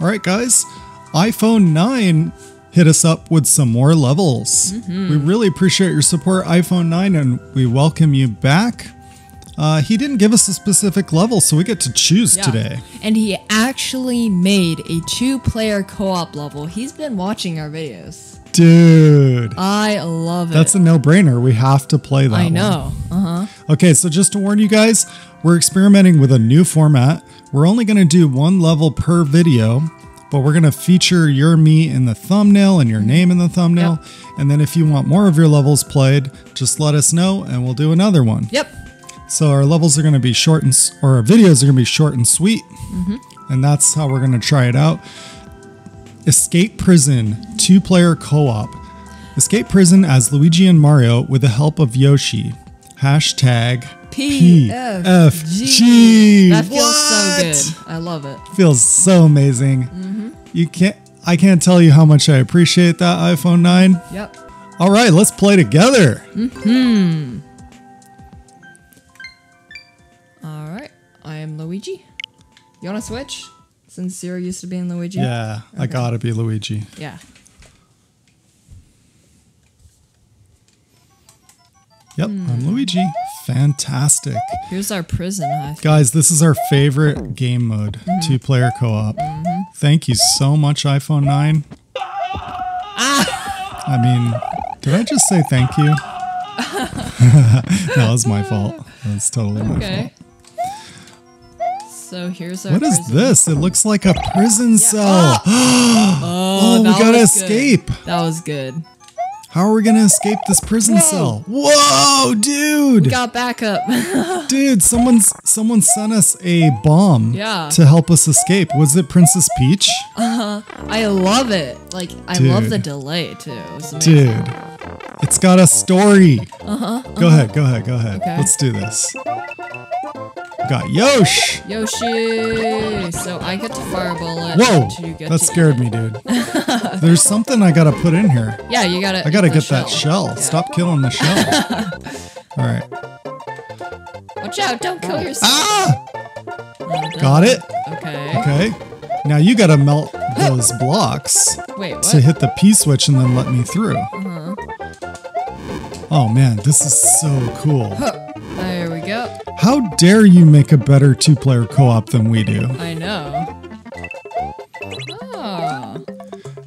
Alright guys, iPhone 9 hit us up with some more levels. We really appreciate your support, iPhone 9, and we welcome you back. He didn't give us a specific level, so we get to choose today. And he actually made a 2-player co-op level. He's been watching our videos. Dude. I love it. That's a no-brainer. We have to play that one. I know. Okay, so just to warn you guys, we're experimenting with a new format. We're only going to do 1 level per video, but we're going to feature your me in the thumbnail and your name in the thumbnail. And then if you want more of your levels played, just let us know and we'll do another one. So our levels are going to be short and, or our videos are going to be short and sweet. And that's how we're going to try it out. Escape Prison, 2-player co-op. Escape prison as Luigi and Mario with the help of Yoshi. Hashtag PFG. That feels so good. I love it. Feels so amazing. I can't tell you how much I appreciate that, iPhone 9. All right, let's play together. All right, I am Luigi. You want to switch? Since you're used to being Luigi? Yeah, okay. I gotta be Luigi. I'm Luigi. Fantastic. Here's our prison. Guys, this is our favorite game mode, 2-player co-op. Thank you so much, iPhone 9. I mean, did I just say thank you? No, it was my fault. That's totally my fault. So here's our prison. Is this? It looks like a prison cell. Oh, we gotta escape. That was good. How are we gonna escape this prison cell? Whoa, dude! We got backup. Dude, someone sent us a bomb to help us escape. Was it Princess Peach? I love it. Like, dude. I love the delay too. It it's got a story. Go ahead. Okay. Let's do this. Got Yosh. Yoshi. So I get to fireball it. Whoa, that scared me, dude. There's something I gotta put in here. Yeah, you gotta. I gotta get that shell. Stop killing the shell. All right. Watch out! Don't kill yourself. Got it. Okay. Now you gotta melt those blocks. Wait, what? To hit the P switch and then let me through. Oh man, this is so cool. There we go. How dare you make a better 2-player co-op than we do? I know.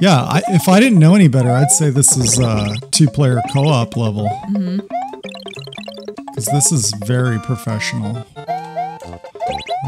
Yeah, if I didn't know any better, I'd say this is a 2-player co-op level. Because this is very professional.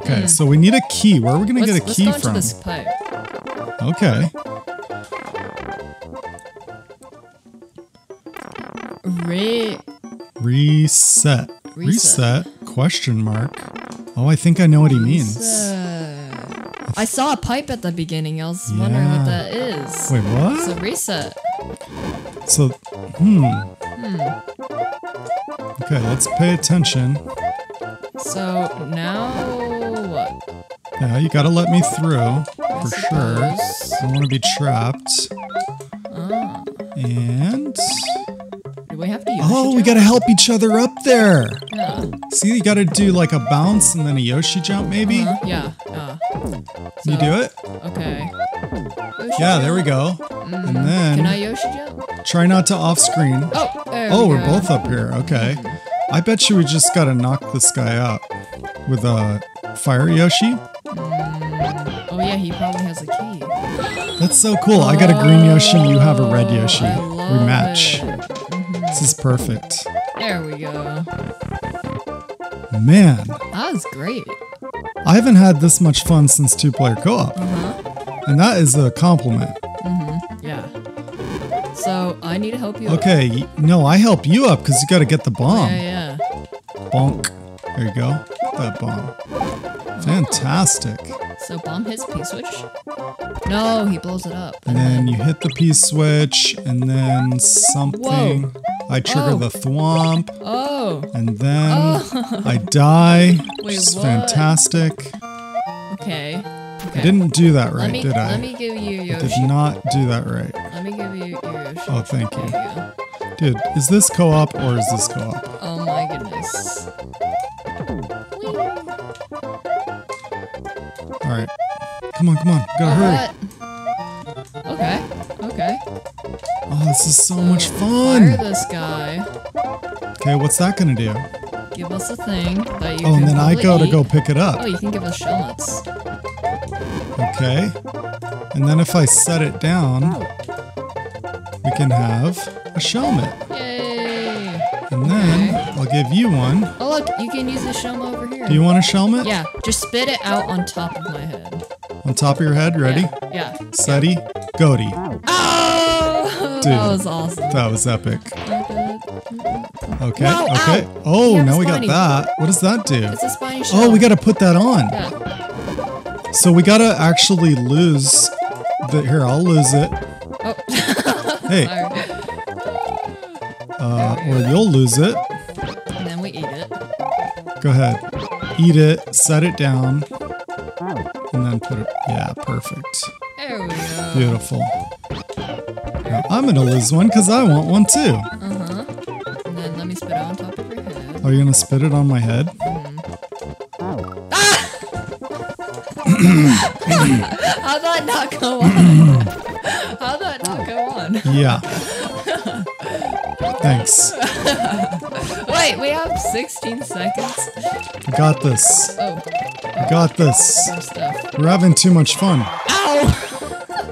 Okay, so we need a key. Where are we going to get a key from? Let's go into this pipe. Okay. Reset. Question mark. Oh, I think I know what he means. I saw a pipe at the beginning. I was wondering what that is. Wait, what? It's a reset. So, Okay, let's pay attention. So, now what? Yeah, you gotta let me through, for sure. I don't want to be trapped. And... we gotta help each other up there. See, you gotta do like a bounce and then a Yoshi jump, maybe. So, you do it. Okay. Yoshi there we go. And then. Can I Yoshi jump? Try not to off screen. We're both up here. Okay. I bet you we just gotta knock this guy out with a fire Yoshi. Oh yeah, he probably has a key. That's so cool. I got a green Yoshi. You have a red Yoshi. We match. This is perfect. There we go. Man. That was great. I haven't had this much fun since 2-player co-op. And that is a compliment. Yeah. So I need to help you up. Okay. No, I help you up because you got to get the bomb. Bonk. There you go. That bomb. Fantastic. So bomb his P switch? No, he blows it up. And then you hit the P switch and then something. I trigger the thwomp. And then I die. Which is fantastic. Okay. I didn't do that right, did I? Let me give you Yoshi. I did not do that right. Let me give you your Yoshi. Oh, thank you. Dude, is this co-op or is this co-op? Oh my goodness. Whee. All right. Come on. Gotta hurry. Okay. Oh, this is so much fun. Fire this guy. Okay, what's that gonna do? Give us a thing that you can and then I go to go pick it up. Oh, you can give us shell nuts. Okay. And then if I set it down, we can have a shell nut. Yay! And then I'll give you one. Oh, look, you can use the shell nut over here. Do you want a shell nut? Yeah, just spit it out on top of my head. On top of your head? Ready? Yeah. Steady. Goatee. Oh! Dude, that was awesome. That was epic. Okay, no, okay. Ow. Oh, now we got that. What does that do? It's a spiny shell. Oh, we gotta put that on. Yeah. So we gotta actually lose the... Here, I'll lose it. Oh. Hey. Or you'll lose it. And then we eat it. Go ahead. Eat it, set it down, and then put it... Yeah, perfect. There we go. Beautiful. Now, I'm gonna lose one because I want one too. Are you gonna spit it on my head? Mm. Ah! How'd that not go on? How'd that not go on? Yeah. Thanks. Wait, we have 16 seconds. Got this. Oh. Got this. We're having too much fun. Ow!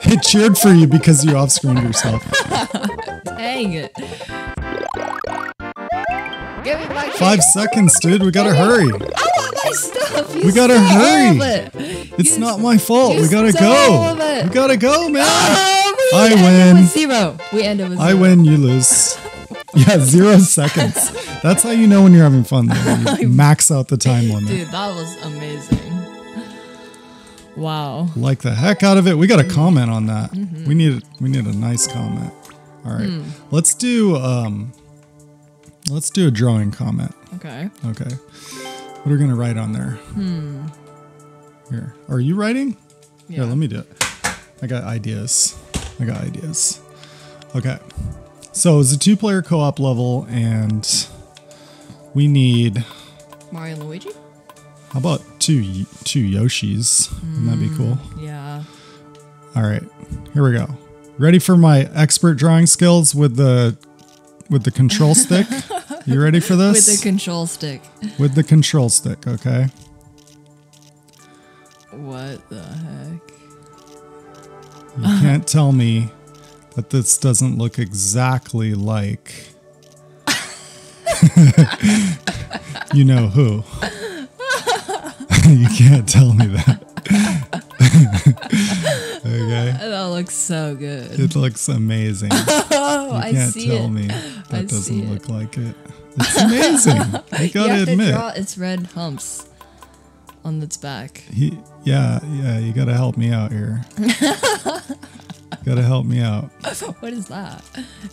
It cheered for you because you off-screened yourself. Dang it. 5 seconds, dude. We gotta hurry. I want my stuff. We gotta hurry. It's not my fault. We gotta go. We gotta go, man. I win. Zero. We end it with zero. I win. You lose. Yeah, 0 seconds. That's how you know when you're having fun. Though. You max out the time limit. Dude, that was amazing. Wow. Like the heck out of it. We gotta comment on that. Mm-hmm. We need a nice comment. All right. Let's do. Let's do a drawing comment. Okay. What are we going to write on there? Here. Are you writing? Yeah. Here, let me do it. I got ideas. Okay. So it's a 2-player co-op level and we need... Mario and Luigi? How about two Yoshis? Wouldn't that be cool? Yeah. All right. Here we go. Ready for my expert drawing skills with the... control stick. You ready for this? With the control stick. With the control stick, okay. What the heck? You can't tell me that this doesn't look exactly like... you know who. You can't tell me that. Okay. That looks so good. It looks amazing. You can't tell me that doesn't look like it. It's amazing. I gotta admit. You have to draw its red humps on its back. Yeah, you gotta help me out here. Gotta help me out. What is that?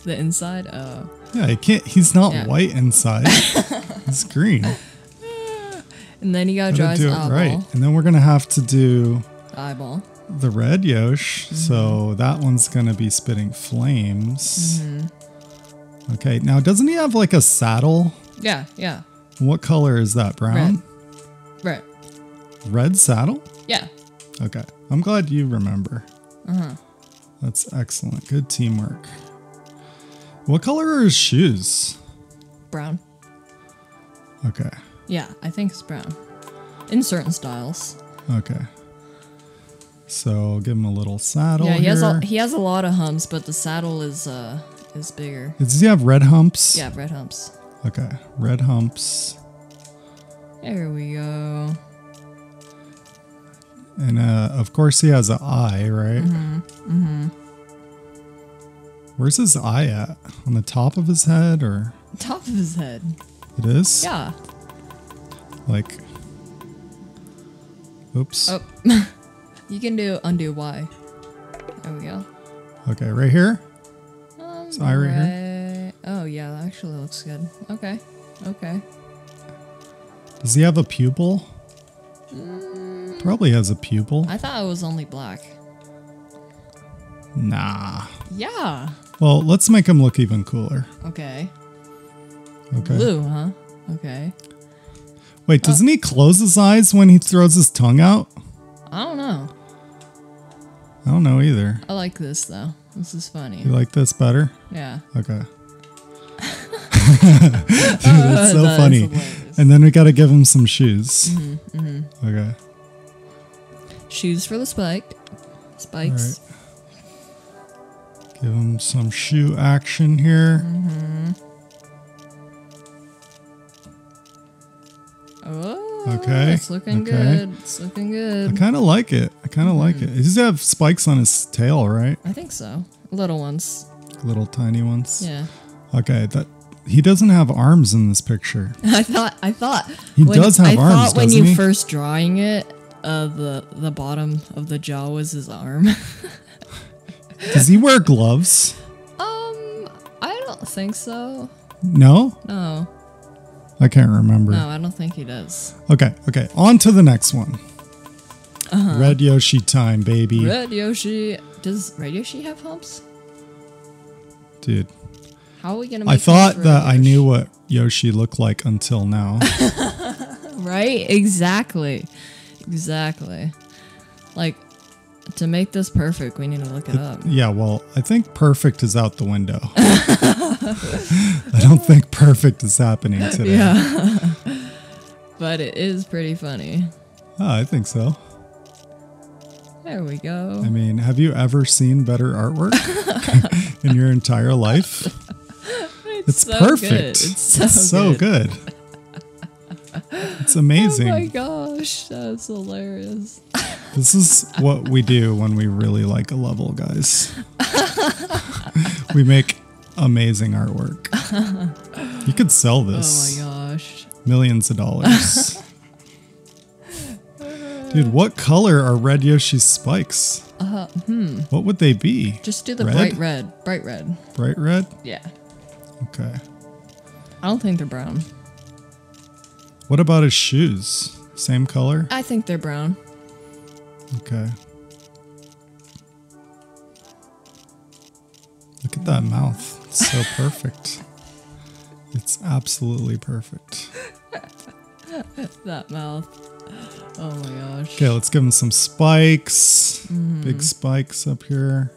The inside? Oh. Yeah, he's not white inside. He's green. And then you gotta draw his eyeball. Right. And then we're gonna have to do... Eyeball. The red Yosh, so that one's gonna be spitting flames. Okay, now doesn't he have like a saddle? Yeah. What color is that? Brown? Red saddle? Yeah. Okay, I'm glad you remember. That's excellent. Good teamwork. What color are his shoes? Brown. Okay. Yeah, I think it's brown. In certain styles. Okay. So give him a little saddle. Yeah, he has a lot of humps, but the saddle is bigger. Does he have red humps? Yeah, red humps. Okay, red humps. There we go. And of course he has an eye, right? Where's his eye at? On the top of his head or? Top of his head. It is? Yeah. Like. Oops. Oh. You can do undo Y. There we go. Okay, right here? It's I right here. Oh, yeah, that actually looks good. Okay. Does he have a pupil? Probably has a pupil. I thought it was only black. Nah. Yeah. Well, let's make him look even cooler. Okay. Blue, huh? Okay. Wait, doesn't he close his eyes when he throws his tongue out? I don't know. I don't know either. I like this though. This is funny. You like this better? Yeah. Okay. Dude, that's so funny. And then we gotta give him some shoes. Mm-hmm, mm-hmm. Okay. Shoes for the spikes. Right. Give him some shoe action here. Mm-hmm. Oh, okay. It's looking good. It's looking good. I kind of like it. I kind of like it. He does have spikes on his tail, right? I think so. Little ones. Little tiny ones. Yeah. Okay. That he doesn't have arms in this picture. I thought. He does have arms. I thought when you first drawing it, the bottom of the jaw was his arm. Does he wear gloves? I don't think so. No. No. I can't remember. No, I don't think he does. Okay, okay. On to the next one. Uh-huh. Red Yoshi time, baby. Red Yoshi. Does Red Yoshi have humps? Dude. How are we going to make this for Red Yoshi? I thought that I knew what Yoshi looked like until now. Right? Exactly. Exactly. Like, to make this perfect, we need to look it up. Yeah, well, I think perfect is out the window. I don't think perfect is happening today. Yeah. But it is pretty funny. Oh, I think so. There we go. I mean, have you ever seen better artwork in your entire life? It's so perfect. Good. It's so good. It's amazing. Oh my gosh, that's hilarious. This is what we do when we really like a level, guys. We make amazing artwork. You could sell this. Oh my gosh. Millions of dollars. Dude, what color are Red Yoshi's spikes? What would they be? Just do the bright red. Bright red? Yeah. Okay. I don't think they're brown. What about his shoes? Same color? I think they're brown. Okay. Look at that mouth. It's so perfect. It's absolutely perfect. That mouth. Oh my gosh. Okay, let's give him some spikes. Mm-hmm. Big spikes up here.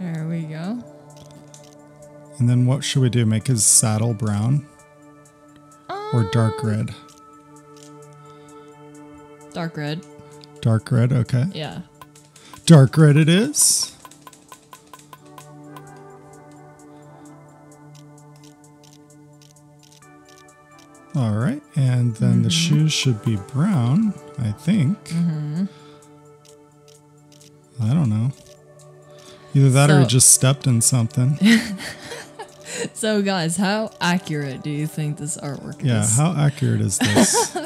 There we go. And then what should we do? Make his saddle brown? Or dark red? Dark red. Dark red, okay. Yeah. Dark red it is. All right. And then the shoes should be brown, I think. I don't know. Either that or he just stepped in something. So guys, how accurate do you think this artwork is? Yeah, how accurate is this?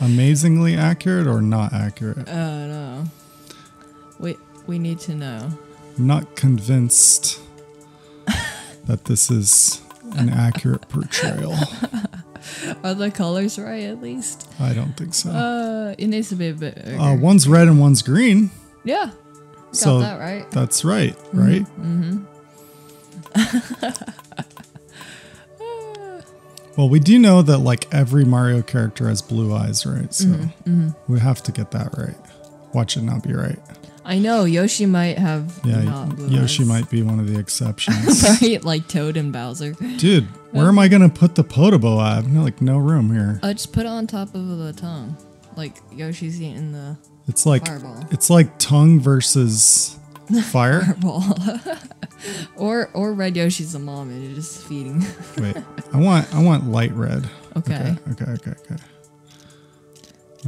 Amazingly accurate or not accurate? Oh no. We need to know. I'm not convinced that this is an accurate portrayal. Are the colors right at least? I don't think so. It needs to be a bit bigger. One's red and one's green. Yeah. So got that right. That's right, right? Well, we do know that like every Mario character has blue eyes, right? So we have to get that right. Watch it not be right. I know Yoshi might have not blue eyes. Might be one of the exceptions. Right? Like Toad and Bowser. Dude, where am I going to put the potabo? I have no room here. Just put it on top of the tongue. Like Yoshi's eating the fireball. It's like tongue versus fire. Fireball. Or Red Yoshi's a mom and you're just feeding. Wait, I want light red. Okay. Okay.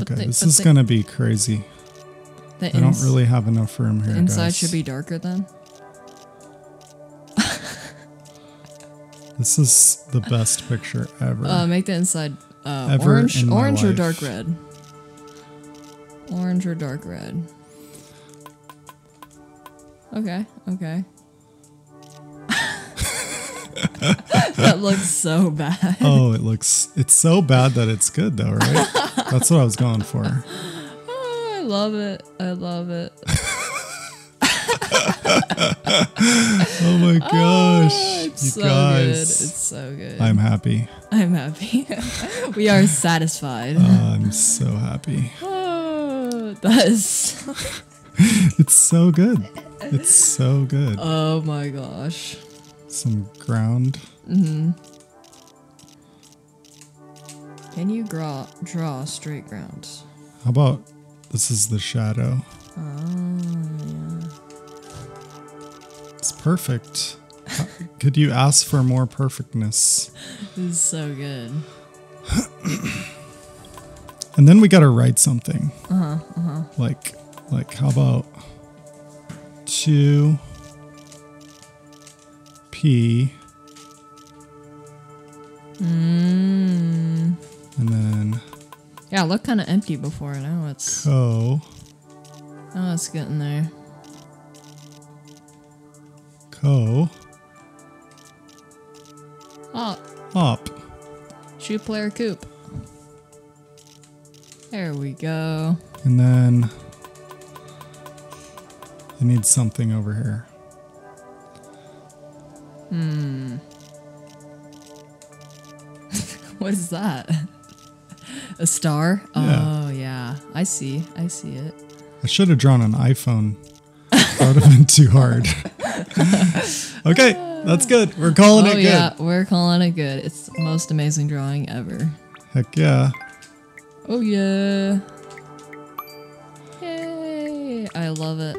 Okay, this is gonna be crazy. I don't really have enough room here. The inside should be darker then. This is the best picture ever. Make the inside orange or dark red. Orange or dark red. Okay. That looks so bad. Oh, it's so bad that it's good though, right? That's what I was going for. Oh, I love it. Oh my gosh. Oh, it's so good. It's so good. I'm happy. I'm happy. We are satisfied. I'm so happy. Oh, that is. It's so good. It's so good. Oh my gosh. Some ground. Mm-hmm. Can you draw straight ground? How about this is the shadow? Oh, yeah. It's perfect. Could you ask for more perfectness? This is so good. And then we gotta write something. Uh-huh, uh-huh. Like how about 2P. Mm. And then... Yeah, it looked kind of empty before. Now it's... Co. Oh, it's getting there. Co. Op. Op. Shoe player coop. There we go. And then... I need something over here. Hmm. What is that? A star? Yeah. Oh, yeah. I see. I see it. I should have drawn an iPhone. That would have been too hard. Okay. That's good. We're calling it good. Yeah. We're calling it good. It's the most amazing drawing ever. Heck yeah. Oh, yeah. Yay. I love it.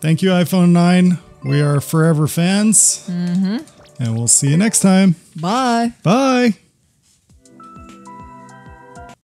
Thank you, iPhone 9. We are forever fans. Mm-hmm. And we'll see you next time. Bye. Bye.